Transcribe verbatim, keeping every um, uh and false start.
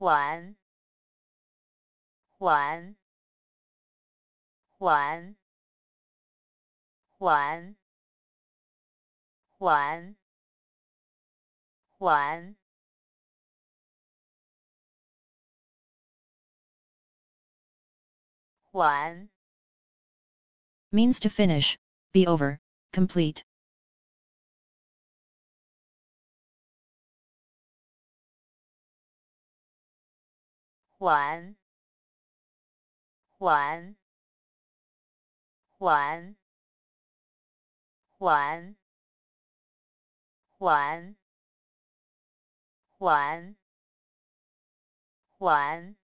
还还还还还还还means to finish, be over, complete. Juan, Juan, Juan, Juan, Juan, Juan, Juan,